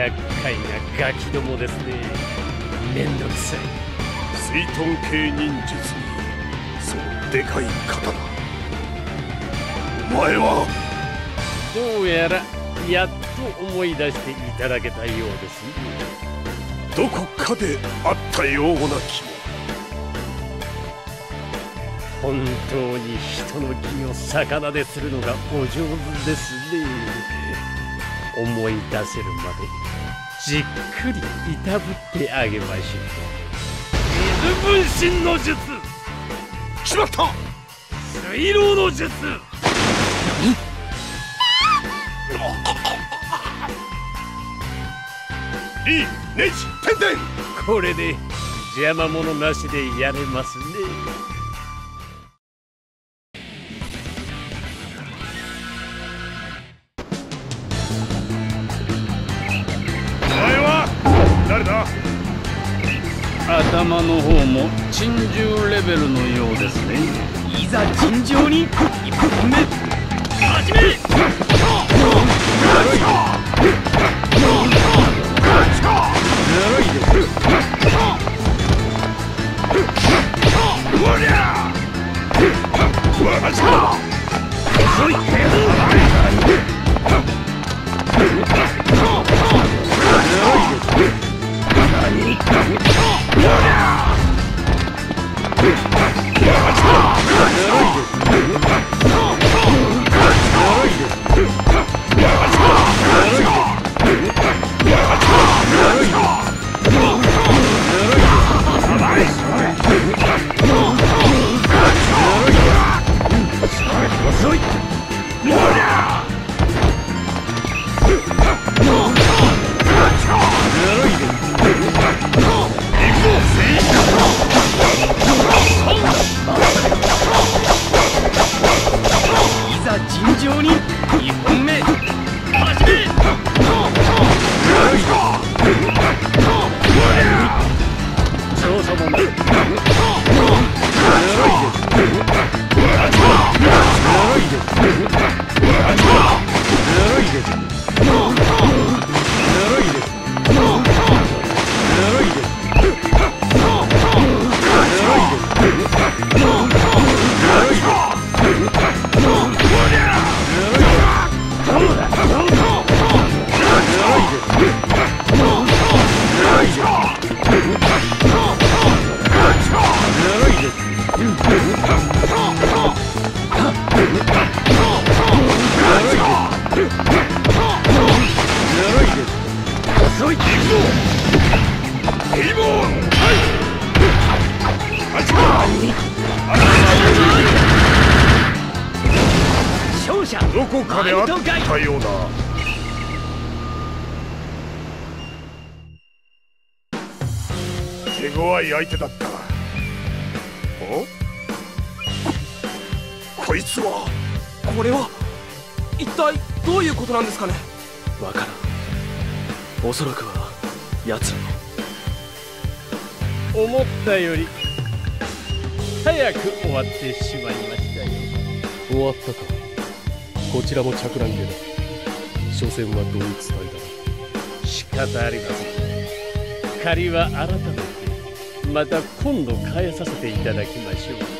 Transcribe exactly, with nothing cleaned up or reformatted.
厄介なガキどもですね。めんどくさい。水遁系忍術にそのでかい刀、お前は。どうやらやっと思い出していただけたようですね。どこかであったような気も。本当に人の気を魚でするのがお上手ですね。思い出せるまでじっくりいたぶってあげましょう。水分身の術。しまった。水牢の術。リーネジペンデン。これで邪魔者なしでやれますね。頭の方も珍獣レベルのようですね。いざ尋常に一本目始め。どこかであったような。手強い相手だった。お？こいつは。これは一体どういうことなんですかね。わからん。おそらくは奴らの。思ったより早く終わってしまいましたよ。終わったか。こちらも着弾でだ。所詮は同一体だ。仕方ありません。借りは改めてまた今度返させていただきましょう。